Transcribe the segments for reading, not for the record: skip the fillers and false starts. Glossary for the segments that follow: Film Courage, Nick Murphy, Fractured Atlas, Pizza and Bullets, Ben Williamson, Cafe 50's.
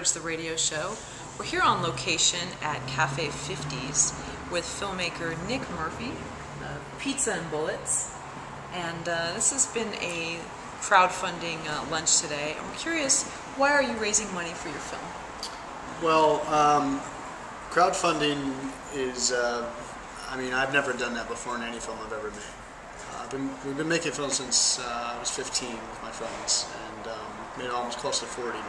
Courage, the radio show. We're here on location at Cafe 50's with filmmaker Nick Murphy of Pizza and Bullets. And this has been a crowdfunding lunch today. I'm curious, why are you raising money for your film? Well, crowdfunding is, I mean, I've never done that before in any film I've ever made. We've been making films since I was 15 with my friends, and made almost close to 40 now.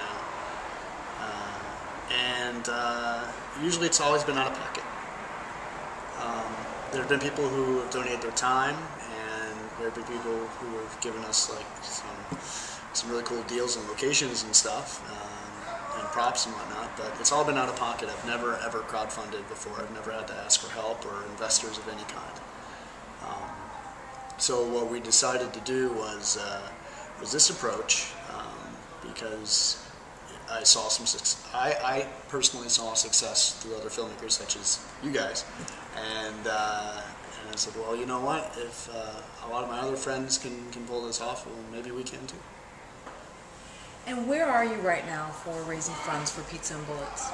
Usually it's always been out of pocket. There have been people who have donated their time, and there have been people who have given us like some really cool deals and locations and stuff, and props and whatnot, but it's all been out of pocket. I've never ever crowdfunded before. I've never had to ask for help or investors of any kind. So what we decided to do was this approach, because I saw some success. I personally saw success through other filmmakers such as you guys, and I said, well, you know what? If a lot of my other friends can pull this off, well, maybe we can too. And where are you right now for raising funds for Pizza and Bullets?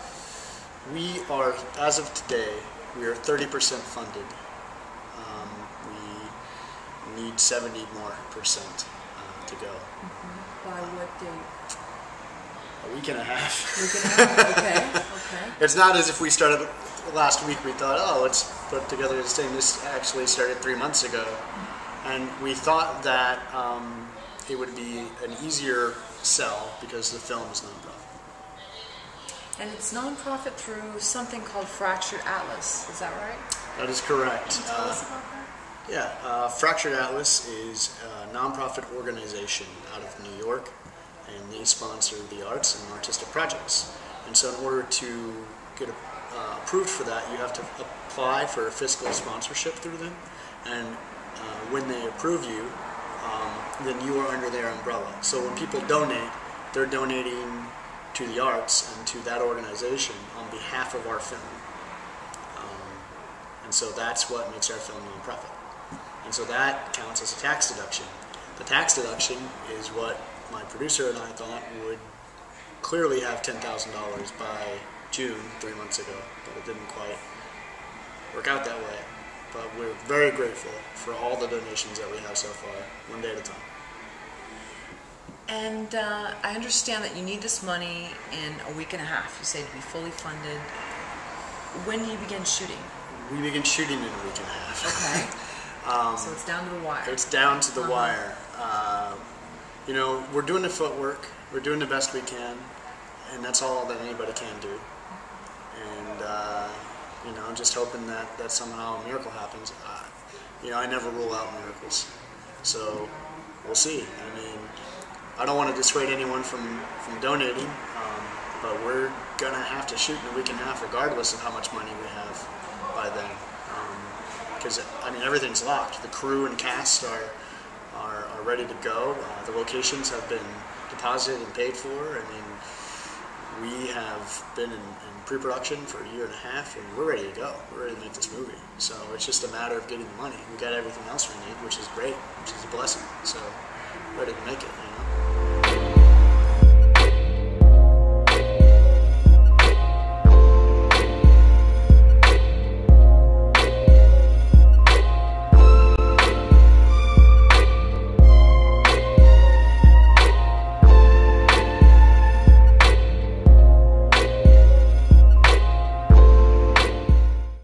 We are, as of today, we are 30% funded. We need 70% more to go. Mm-hmm. By what date? A week and a half. Okay. It's not as if we started last week. We thought, oh, let's put together this thing. This actually started 3 months ago, and we thought that it would be an easier sell because the film is nonprofit. And it's nonprofit through something called Fractured Atlas. Is that right? That is correct. Can you tell us about that? Yeah, Fractured Atlas is a nonprofit organization out of New York, and they sponsor the arts and artistic projects. And so in order to get approved for that, you have to apply for a fiscal sponsorship through them. And when they approve you, then you are under their umbrella. So when people donate, they're donating to the arts and to that organization on behalf of our film. And so that's what makes our film nonprofit. And so that counts as a tax deduction. The tax deduction is what my producer and I thought would clearly have $10,000 by June, 3 months ago, but it didn't quite work out that way. But we're very grateful for all the donations that we have so far, one day at a time. And I understand that you need this money in a week and a half. You say to be fully funded. When do you begin shooting? We begin shooting in a week and a half. Okay. So it's down to the wire. It's down to the wire. You know, we're doing the footwork, we're doing the best we can, and that's all that anybody can do. And, you know, I'm just hoping that somehow a miracle happens. You know, I never rule out miracles, so we'll see. I mean, I don't want to dissuade anyone from donating, but we're going to have to shoot in a week and a half regardless of how much money we have by then. Because, I mean, everything's locked. The crew and cast are ready to go. The locations have been deposited and paid for. I mean, we have been in pre-production for a year and a half, and we're ready to go. We're ready to make this movie. So it's just a matter of getting the money. We got everything else we need, which is great, which is a blessing. So ready to make it, you know.